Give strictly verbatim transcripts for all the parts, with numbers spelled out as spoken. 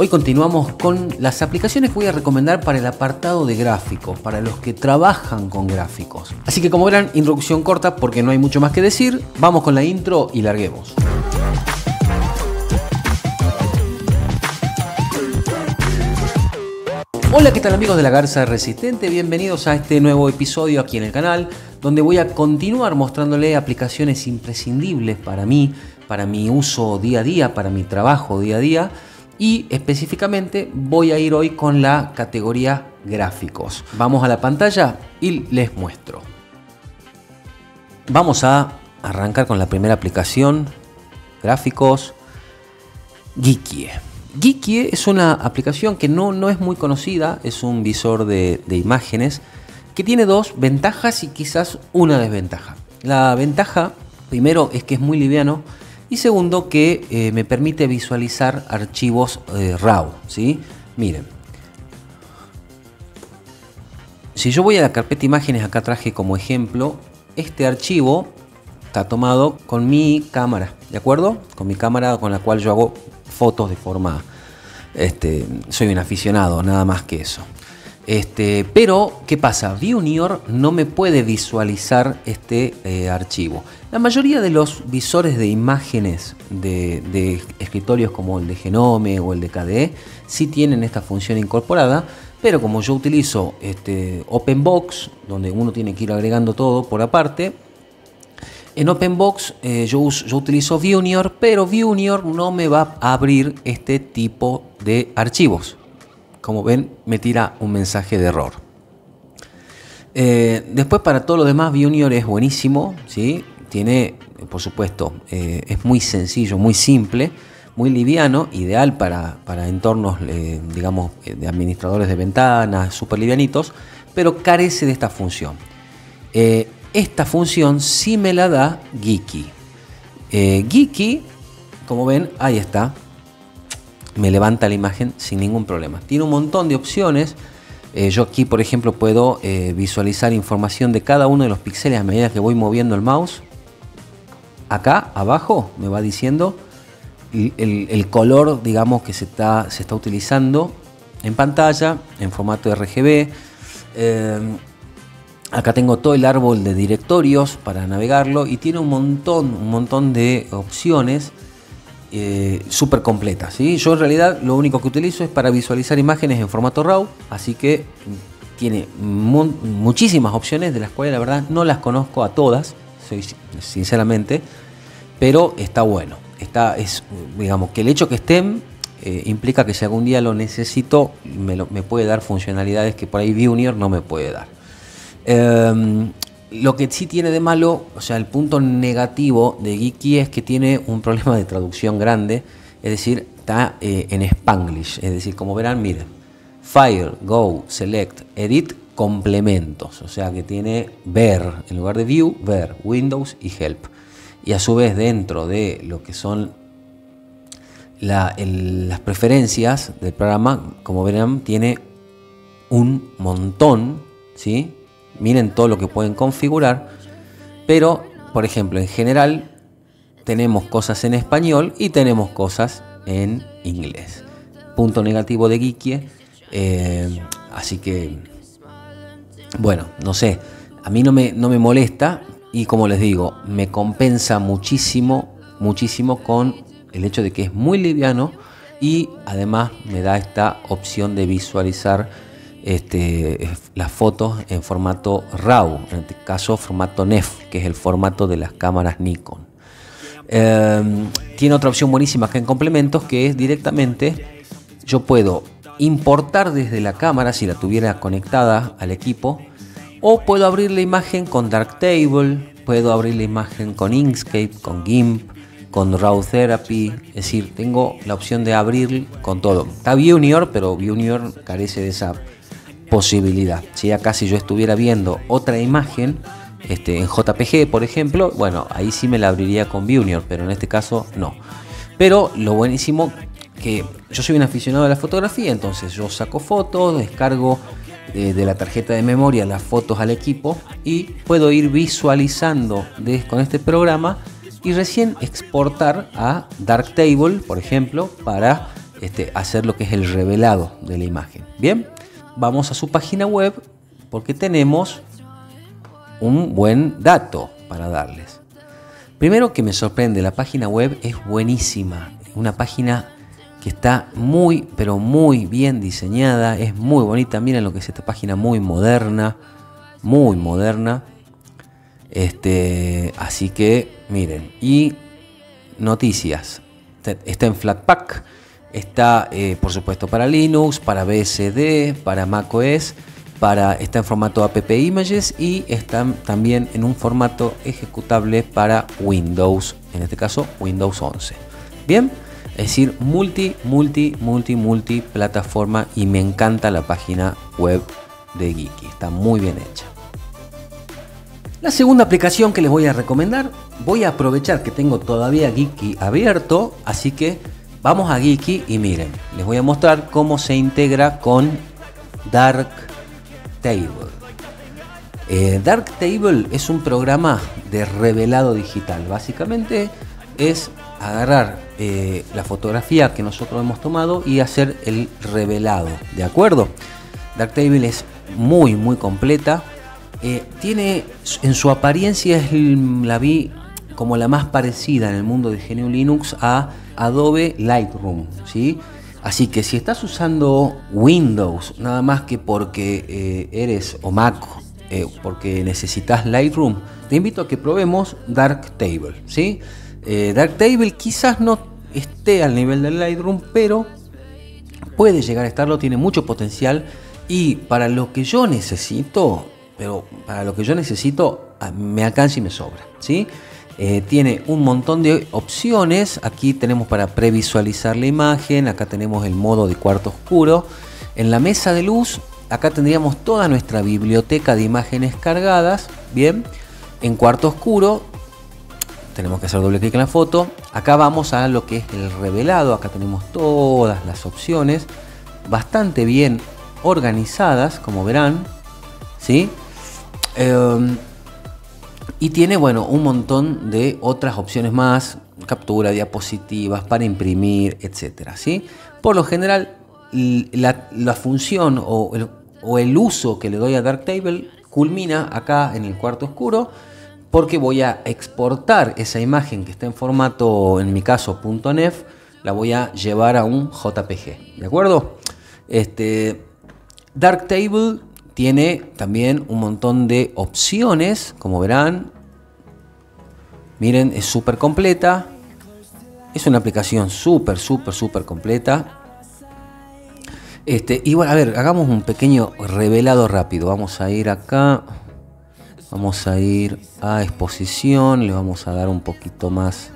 Hoy continuamos con las aplicaciones que voy a recomendar para el apartado de gráficos, para los que trabajan con gráficos. Así que como verán, introducción corta porque no hay mucho más que decir. Vamos con la intro y larguemos. Hola, ¿qué tal amigos de La Garza Resistente? Bienvenidos a este nuevo episodio aquí en el canal, donde voy a continuar mostrándoles aplicaciones imprescindibles para mí, para mi uso día a día, para mi trabajo día a día, y específicamente voy a ir hoy con la categoría gráficos. Vamos a la pantalla y les muestro. Vamos a arrancar con la primera aplicación, gráficos, Geeqie. Geeqie es una aplicación que no, no es muy conocida, es un visor de, de imágenes que tiene dos ventajas y quizás una desventaja. La ventaja, primero, es que es muy liviano y segundo, que eh, me permite visualizar archivos eh, RAW, ¿sí? Miren, si yo voy a la carpeta imágenes, acá traje como ejemplo, este archivo está tomado con mi cámara, ¿de acuerdo? Con mi cámara con la cual yo hago fotos de forma, este, soy un aficionado, nada más que eso. Este, pero, ¿qué pasa? Viewnior no me puede visualizar este eh, archivo. La mayoría de los visores de imágenes de, de escritorios como el de Genome o el de K D E sí tienen esta función incorporada, pero como yo utilizo este, OpenBox, donde uno tiene que ir agregando todo por aparte, en OpenBox eh, yo, uso, yo utilizo Viewnior, pero Viewnior no me va a abrir este tipo de archivos. Como ven, me tira un mensaje de error. Eh, después, para todo lo demás, Viewnior es buenísimo, ¿sí? Tiene, por supuesto, eh, es muy sencillo, muy simple, muy liviano, ideal para, para entornos, eh, digamos, de administradores de ventanas, súper livianitos, pero carece de esta función. Eh, esta función sí me la da Geeqie. Eh, Geeqie, como ven, ahí está. Me levanta la imagen sin ningún problema. Tiene un montón de opciones. Eh, yo aquí, por ejemplo, puedo eh, visualizar información de cada uno de los píxeles a medida que voy moviendo el mouse. Acá abajo me va diciendo el, el, el color, digamos, que se está, se está utilizando en pantalla, en formato R G B. Eh, acá tengo todo el árbol de directorios para navegarlo y tiene un montón, un montón de opciones. Eh, súper completa, ¿sí? Yo en realidad lo único que utilizo es para visualizar imágenes en formato RAW, así que tiene mu muchísimas opciones de las cuales la verdad no las conozco a todas, soy, sinceramente, pero está bueno. Está, es, digamos que el hecho que estén eh, implica que si algún día lo necesito me, lo, me puede dar funcionalidades que por ahí Viewnior no me puede dar. Eh, Lo que sí tiene de malo, o sea, el punto negativo de Geeqie es que tiene un problema de traducción grande, es decir, está eh, en Spanglish, es decir, como verán, miren, File, Go, Select, Edit, Complementos, o sea que tiene Ver, en lugar de View, Ver, Windows y Help. Y a su vez dentro de lo que son la, el, las preferencias del programa, como verán, tiene un montón, ¿sí? Miren todo lo que pueden configurar, pero, por ejemplo, en general tenemos cosas en español y tenemos cosas en inglés. Punto negativo de Geeqie. Eh, así que, bueno, no sé, a mí no me, no me molesta y, como les digo, me compensa muchísimo, muchísimo con el hecho de que es muy liviano y además me da esta opción de visualizar Este, las fotos en formato RAW, en este caso formato N E F, que es el formato de las cámaras Nikon. Eh, tiene otra opción buenísima acá en complementos, que es directamente yo puedo importar desde la cámara si la tuviera conectada al equipo, o puedo abrir la imagen con Darktable, puedo abrir la imagen con Inkscape, con GIMP, con RawTherapee, es decir, tengo la opción de abrir con todo. Está Viewnior, pero Viewnior carece de esa posibilidad. Si acá, si yo estuviera viendo otra imagen este, en J P G, por ejemplo, bueno, ahí sí me la abriría con Viewnior, pero en este caso no. Pero lo buenísimo que yo soy un aficionado a la fotografía, entonces yo saco fotos, descargo de, de la tarjeta de memoria las fotos al equipo y puedo ir visualizando de, con este programa y recién exportar a Darktable, por ejemplo, para este, hacer lo que es el revelado de la imagen. Bien, vamos a su página web porque tenemos un buen dato para darles. Primero que me sorprende, la página web es buenísima. Una página que está muy, pero muy bien diseñada. Es muy bonita. Miren lo que es esta página, muy moderna. Muy moderna. Este, así que, miren. Y noticias. Está en Flatpak. Está, eh, por supuesto, para Linux, para B S D, para macOS. Para, está en formato app images y están también en un formato ejecutable para Windows, en este caso Windows once. Bien, es decir, multi, multi, multi, multi plataforma, y me encanta la página web de Geeqie, está muy bien hecha. La segunda aplicación que les voy a recomendar, voy a aprovechar que tengo todavía Geeqie abierto, así que vamos a Geeqie y miren, les voy a mostrar cómo se integra con Darktable. Eh, Darktable es un programa de revelado digital. Básicamente es agarrar eh, la fotografía que nosotros hemos tomado y hacer el revelado, ¿de acuerdo? Darktable es muy muy completa, eh, tiene en su apariencia, es, la vi como la más parecida en el mundo de G N U/Linux a Adobe Lightroom, ¿sí? Así que si estás usando Windows nada más que porque eh, eres o Mac, eh, porque necesitas Lightroom, te invito a que probemos Darktable, ¿sí? Eh, Darktable quizás no esté al nivel del Lightroom, pero puede llegar a estarlo, tiene mucho potencial y para lo que yo necesito, pero para lo que yo necesito me alcanza y me sobra, ¿sí? Eh, tiene un montón de opciones. Aquí tenemos para previsualizar la imagen, acá tenemos el modo de cuarto oscuro. En la mesa de luz, acá tendríamos toda nuestra biblioteca de imágenes cargadas. Bien, en cuarto oscuro tenemos que hacer doble clic en la foto. Acá vamos a lo que es el revelado, acá tenemos todas las opciones bastante bien organizadas, como verán, ¿sí? Eh, Y tiene, bueno, un montón de otras opciones más, captura, diapositivas, para imprimir, etcétera, ¿sí? Por lo general, la, la función o el, o el uso que le doy a Darktable culmina acá en el cuarto oscuro, porque voy a exportar esa imagen que está en formato, en mi caso, .nef, la voy a llevar a un J P G, ¿de acuerdo? Este, Darktable tiene también un montón de opciones, como verán. Miren, es súper completa. Es una aplicación súper, súper, súper completa. Este, y bueno, a ver, hagamos un pequeño revelado rápido. Vamos a ir acá. Vamos a ir a exposición. Le vamos a dar un poquito más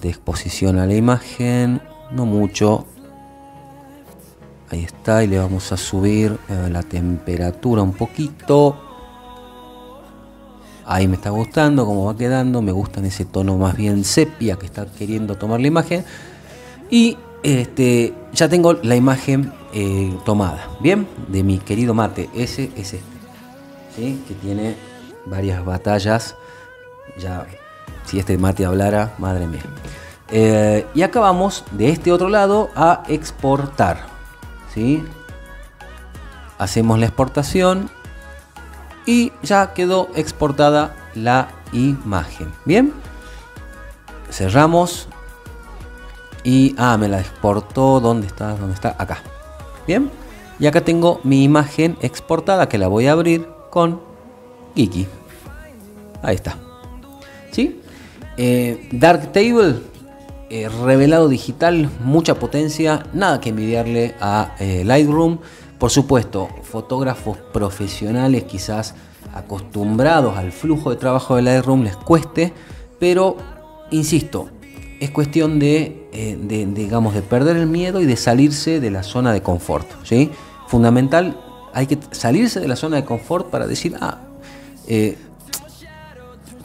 de exposición a la imagen. No mucho. Ahí está, y le vamos a subir eh, la temperatura un poquito. Ahí me está gustando cómo va quedando. Me gusta en ese tono más bien sepia que está queriendo tomar la imagen. Y este, ya tengo la imagen eh, tomada, bien, de mi querido mate. Ese es este, ¿sí? Que tiene varias batallas. Ya, si este mate hablara, madre mía. Eh, y acá vamos de este otro lado a exportar. ¿Sí? Hacemos la exportación y ya quedó exportada la imagen. Bien, cerramos y ah, me la exportó. ¿Dónde está? ¿Dónde está? Acá. Bien, y acá tengo mi imagen exportada que la voy a abrir con Geeqie. Ahí está. ¿Sí? Eh, Darktable. Eh, revelado digital, mucha potencia, nada que envidiarle a eh, Lightroom. Por supuesto, fotógrafos profesionales quizás acostumbrados al flujo de trabajo de Lightroom les cueste, pero insisto, es cuestión de, eh, de digamos, de perder el miedo y de salirse de la zona de confort, ¿sí? Fundamental, hay que salirse de la zona de confort para decir, ah, eh,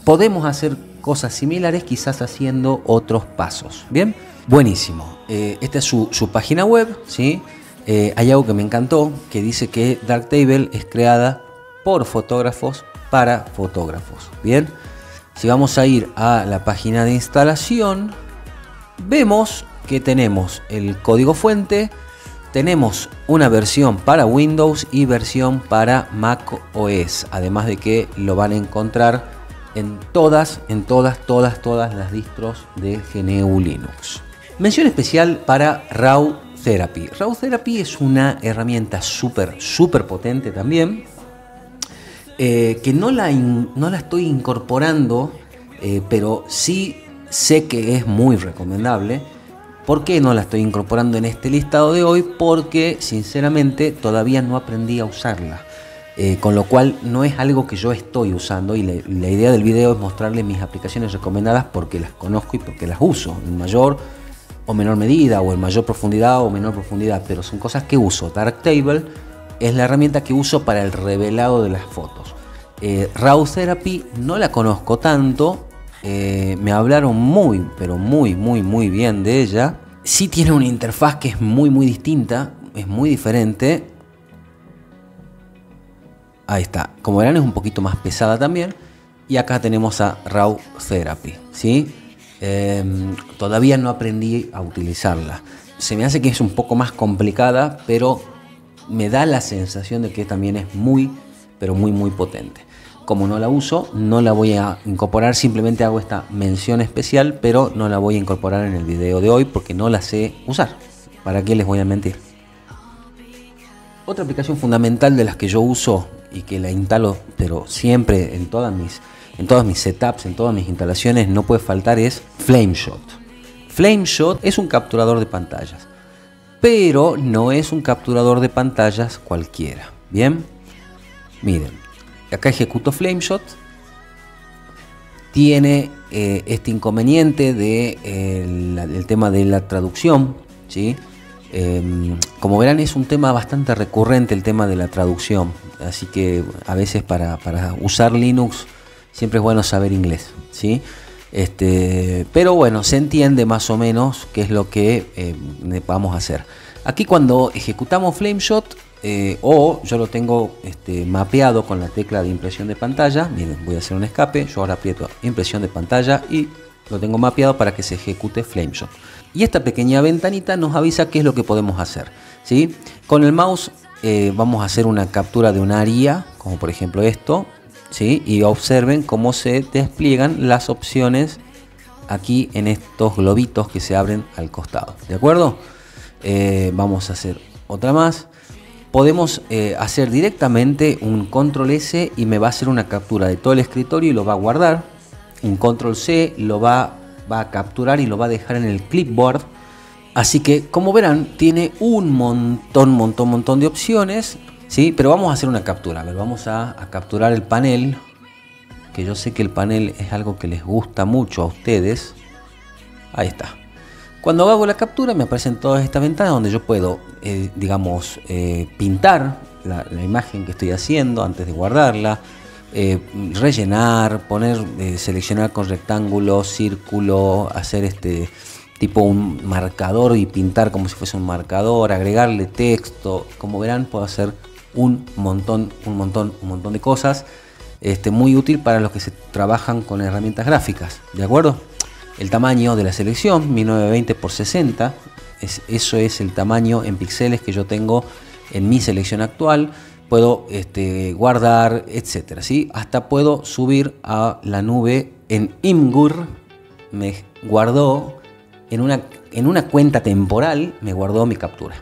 podemos hacer cosas similares, quizás haciendo otros pasos. Bien, buenísimo. Eh, esta es su, su página web, ¿sí? Eh, hay algo que me encantó, que dice que Darktable es creada por fotógrafos para fotógrafos. Bien, si vamos a ir a la página de instalación, vemos que tenemos el código fuente, tenemos una versión para Windows y versión para Mac O S, además de que lo van a encontrar en todas, en todas, todas, todas las distros de G N U Linux. Mención especial para RawTherapee. RawTherapee es una herramienta súper, súper potente también, eh, que no la, in, no la estoy incorporando, eh, pero sí sé que es muy recomendable. ¿Por qué no la estoy incorporando en este listado de hoy? Porque, sinceramente, todavía no aprendí a usarla. Eh, con lo cual, no es algo que yo estoy usando y la, la idea del video es mostrarles mis aplicaciones recomendadas porque las conozco y porque las uso, en mayor o menor medida, o en mayor profundidad o menor profundidad, pero son cosas que uso. Darktable es la herramienta que uso para el revelado de las fotos. Eh, RawTherapee no la conozco tanto. Eh, me hablaron muy, pero muy, muy, muy bien de ella. Sí tiene una interfaz que es muy, muy distinta, es muy diferente. Ahí está. Como verán, es un poquito más pesada también. Y acá tenemos a RawTherapee, ¿sí? Eh, todavía no aprendí a utilizarla. Se me hace que es un poco más complicada, pero me da la sensación de que también es muy, pero muy, muy potente. Como no la uso, no la voy a incorporar, simplemente hago esta mención especial, pero no la voy a incorporar en el video de hoy porque no la sé usar. ¿Para qué les voy a mentir? Otra aplicación fundamental de las que yo uso y que la instalo, pero siempre en todas mis, en todas mis setups, en todas mis instalaciones, no puede faltar, es Flameshot. Flameshot es un capturador de pantallas, pero no es un capturador de pantallas cualquiera. Bien, miren. Acá ejecuto Flameshot, tiene eh, este inconveniente de, eh, la, del tema de la traducción, ¿sí? Eh, como verán, es un tema bastante recurrente el tema de la traducción, así que a veces para, para usar Linux siempre es bueno saber inglés, ¿sí? Este, pero bueno, se entiende más o menos qué es lo que eh, vamos a hacer. Aquí cuando ejecutamos Flameshot, Eh, o yo lo tengo este, mapeado con la tecla de impresión de pantalla. Miren, voy a hacer un escape, yo ahora aprieto impresión de pantalla y lo tengo mapeado para que se ejecute Flameshot. Y esta pequeña ventanita nos avisa qué es lo que podemos hacer, ¿sí? Con el mouse eh, vamos a hacer una captura de un área, como por ejemplo esto, ¿sí? Y observen cómo se despliegan las opciones aquí en estos globitos que se abren al costado, ¿de acuerdo? Eh, vamos a hacer otra más. Podemos eh, hacer directamente un control ese y me va a hacer una captura de todo el escritorio y lo va a guardar. Un control ce lo va, va a capturar y lo va a dejar en el clipboard. Así que, como verán, tiene un montón, montón, montón de opciones, ¿sí? Pero vamos a hacer una captura. A ver, vamos a, a capturar el panel, que yo sé que el panel es algo que les gusta mucho a ustedes. Ahí está. Cuando hago la captura me aparecen todas estas ventanas donde yo puedo, eh, digamos, eh, pintar la, la imagen que estoy haciendo antes de guardarla, eh, rellenar, poner, eh, seleccionar con rectángulo, círculo, hacer este tipo un marcador y pintar como si fuese un marcador, agregarle texto. Como verán, puedo hacer un montón, un montón, un montón de cosas, este, muy útil para los que se trabajan con herramientas gráficas, ¿de acuerdo? El tamaño de la selección, mil novecientos veinte por sesenta, es, eso es el tamaño en píxeles que yo tengo en mi selección actual. Puedo este, guardar, etcétera, ¿sí? Hasta puedo subir a la nube en Imgur. Me guardó en una, en una cuenta temporal, me guardó mi captura.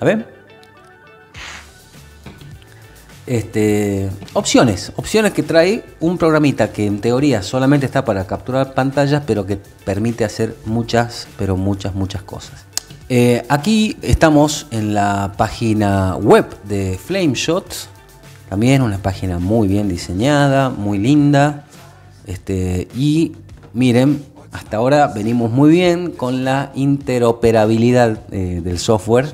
A ver. Este, opciones, opciones que trae un programita que en teoría solamente está para capturar pantallas, pero que permite hacer muchas, pero muchas, muchas cosas. Eh, aquí estamos en la página web de Flameshot, también una página muy bien diseñada, muy linda. Este, y miren, hasta ahora venimos muy bien con la interoperabilidad eh, del software.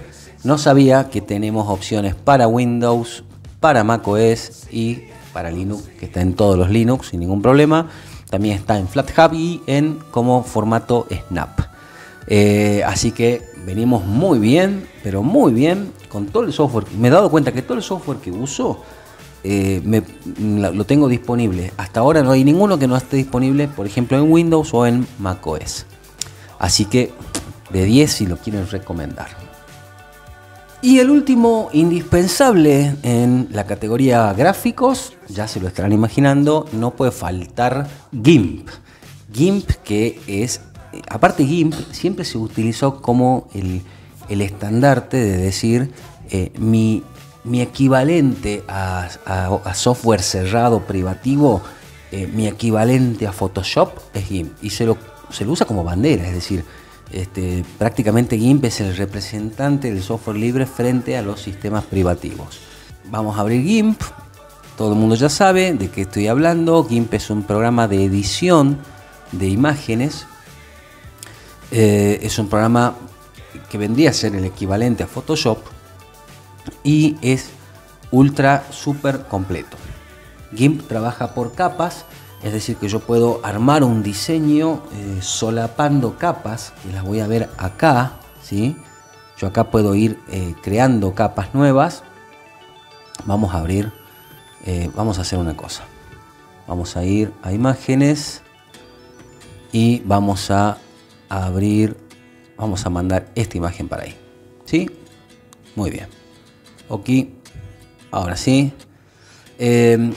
No sabía que tenemos opciones para Windows, para Mac O S y para Linux, que está en todos los Linux sin ningún problema. También está en Flathub y en como formato Snap. Eh, así que venimos muy bien, pero muy bien con todo el software. Me he dado cuenta que todo el software que uso eh, me, lo tengo disponible. Hasta ahora no hay ninguno que no esté disponible, por ejemplo, en Windows o en Mac O S. Así que de diez si lo quieren recomendar. Y el último indispensable en la categoría gráficos, ya se lo estarán imaginando, no puede faltar GIMP. GIMP que es, aparte GIMP siempre se utilizó como el, el estandarte de decir eh, mi, mi equivalente a, a, a software cerrado privativo, eh, mi equivalente a Photoshop es GIMP, y se lo, se lo usa como bandera, es decir, Este, prácticamente GIMP es el representante del software libre frente a los sistemas privativos. Vamos a abrir GIMP. Todo el mundo ya sabe de qué estoy hablando. GIMP es un programa de edición de imágenes. Eh, es un programa que vendría a ser el equivalente a Photoshop y es ultra super completo. GIMP trabaja por capas. Es decir, que yo puedo armar un diseño eh, solapando capas, que las voy a ver acá, ¿sí? Yo acá puedo ir eh, creando capas nuevas. Vamos a abrir, eh, vamos a hacer una cosa. Vamos a ir a imágenes y vamos a abrir, vamos a mandar esta imagen para ahí, ¿sí? Muy bien. Ok, ahora sí. Eh,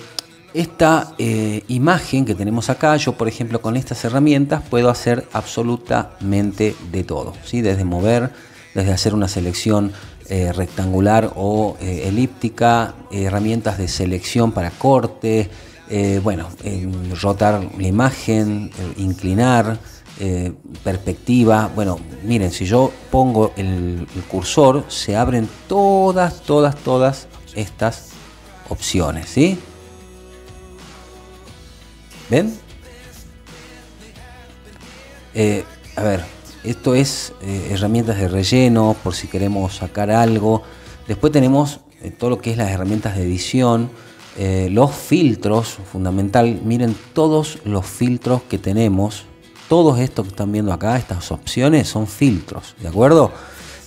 Esta eh, imagen que tenemos acá, yo por ejemplo con estas herramientas puedo hacer absolutamente de todo, ¿sí? Desde mover, desde hacer una selección eh, rectangular o eh, elíptica, eh, herramientas de selección para corte, eh, bueno, eh, rotar la imagen, eh, inclinar, eh, perspectiva. Bueno, miren, si yo pongo el, el cursor se abren todas, todas, todas estas opciones, ¿sí? ¿Ven? Eh, a ver, esto es eh, herramientas de relleno por si queremos sacar algo. Después tenemos eh, todo lo que es las herramientas de edición, eh, los filtros, fundamental. Miren todos los filtros que tenemos. Todos estos que están viendo acá, estas opciones son filtros, ¿de acuerdo?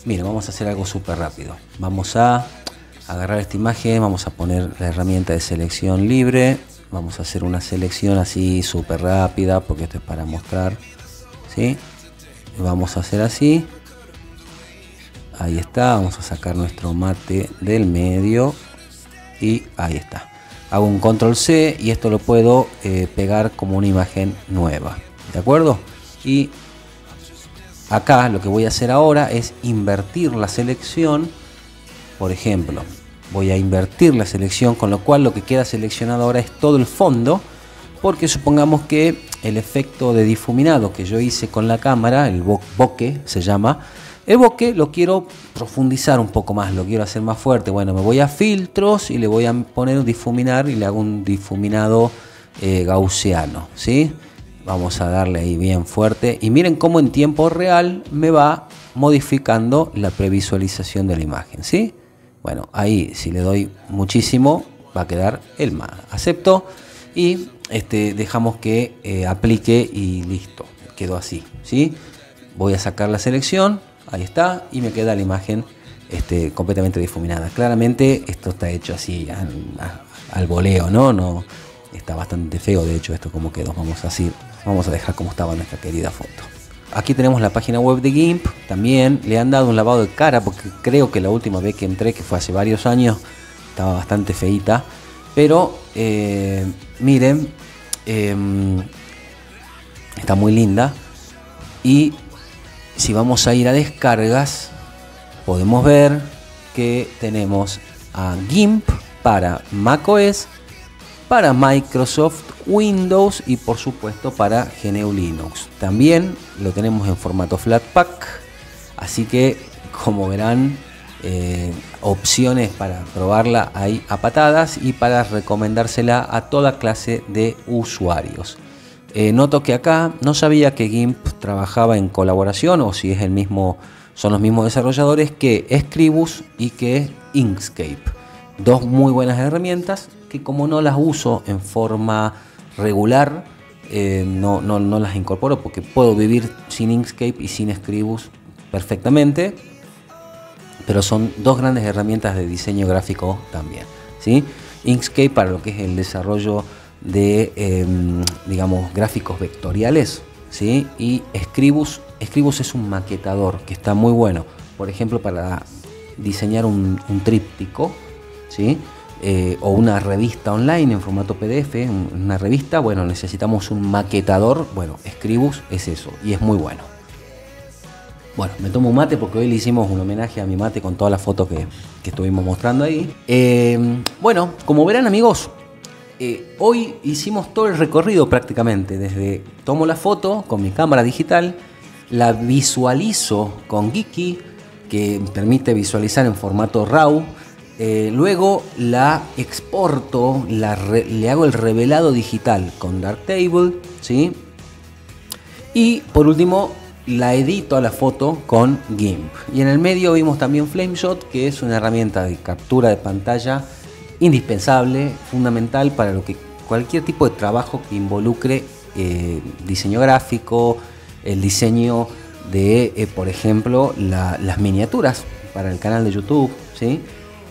Miren, vamos a hacer algo súper rápido. Vamos a agarrar esta imagen, vamos a poner la herramienta de selección libre. Vamos a hacer una selección así súper rápida porque esto es para mostrar, ¿sí? Vamos a hacer así. Ahí está. Vamos a sacar nuestro mate del medio. Y ahí está. Hago un control C y esto lo puedo eh, pegar como una imagen nueva. ¿De acuerdo? Y acá lo que voy a hacer ahora es invertir la selección. Por ejemplo, voy a invertir la selección, con lo cual lo que queda seleccionado ahora es todo el fondo, porque supongamos que el efecto de difuminado que yo hice con la cámara, el bo bokeh se llama, el bokeh lo quiero profundizar un poco más, lo quiero hacer más fuerte. Bueno, me voy a filtros y le voy a poner difuminar y le hago un difuminado eh, gaussiano, ¿sí? Vamos a darle ahí bien fuerte y miren cómo en tiempo real me va modificando la previsualización de la imagen, ¿sí? Bueno, ahí si le doy muchísimo va a quedar el más. Acepto y este, dejamos que eh, aplique y listo. Quedó así, ¿sí? Voy a sacar la selección, ahí está, y me queda la imagen este, completamente difuminada. Claramente esto está hecho así al, al voleo, ¿no? No, está bastante feo de hecho esto como quedó. Vamos a, así, vamos a dejar como estaba nuestra querida foto. Aquí tenemos la página web de GIMP, también le han dado un lavado de cara porque creo que la última vez que entré, que fue hace varios años, estaba bastante feita, pero eh, miren, eh, está muy linda. Y si vamos a ir a descargas, podemos ver que tenemos a GIMP para macOS, para Microsoft Windows y por supuesto para G N U/Linux. También lo tenemos en formato Flatpak, así que como verán eh, opciones para probarla hay a patadas y para recomendársela a toda clase de usuarios. Eh, noto que acá no sabía que GIMP trabajaba en colaboración o si es el mismo, son los mismos desarrolladores que Scribus y que Inkscape. Dos muy buenas herramientas que como no las uso en forma regular, eh, no, no, no las incorporo porque puedo vivir sin Inkscape y sin Scribus perfectamente, pero son dos grandes herramientas de diseño gráfico también, ¿sí? Inkscape para lo que es el desarrollo de, eh, digamos, gráficos vectoriales, ¿sí? Y Scribus Scribus es un maquetador que está muy bueno, por ejemplo, para diseñar un, un tríptico, ¿sí? Eh, o una revista online en formato P D F, una revista, bueno, necesitamos un maquetador, bueno, Scribus es eso y es muy bueno. Bueno, me tomo un mate porque hoy le hicimos un homenaje a mi mate con todas las fotos que, que estuvimos mostrando ahí. Eh, bueno, como verán, amigos, eh, hoy hicimos todo el recorrido prácticamente, desde tomo la foto con mi cámara digital, la visualizo con Geeqie, que permite visualizar en formato RAW, eh, luego la exporto, la re, le hago el revelado digital con Darktable, ¿sí? Y por último la edito a la foto con GIMP. Y en el medio vimos también Flameshot, que es una herramienta de captura de pantalla indispensable, fundamental para lo que cualquier tipo de trabajo que involucre eh, diseño gráfico, el diseño de, eh, por ejemplo, la, las miniaturas para el canal de YouTube, ¿sí?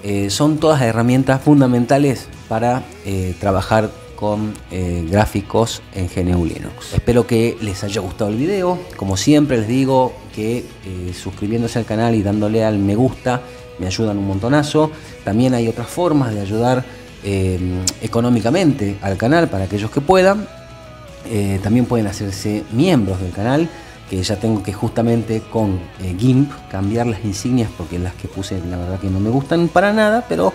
Eh, son todas herramientas fundamentales para eh, trabajar con eh, gráficos en G N U/Linux. Espero que les haya gustado el video. Como siempre les digo que eh, suscribiéndose al canal y dándole al me gusta me ayudan un montonazo. También hay otras formas de ayudar eh, económicamente al canal para aquellos que puedan. Eh, también pueden hacerse miembros del canal, que ya tengo que justamente con eh, GIMP cambiar las insignias porque las que puse la verdad que no me gustan para nada, pero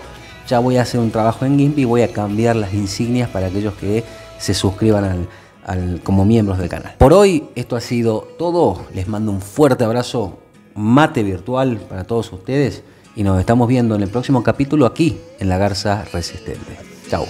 ya voy a hacer un trabajo en GIMP y voy a cambiar las insignias para aquellos que se suscriban al, al, como miembros del canal. Por hoy esto ha sido todo. Les mando un fuerte abrazo, mate virtual para todos ustedes. Y nos estamos viendo en el próximo capítulo aquí en La Garza Resistente. Chao.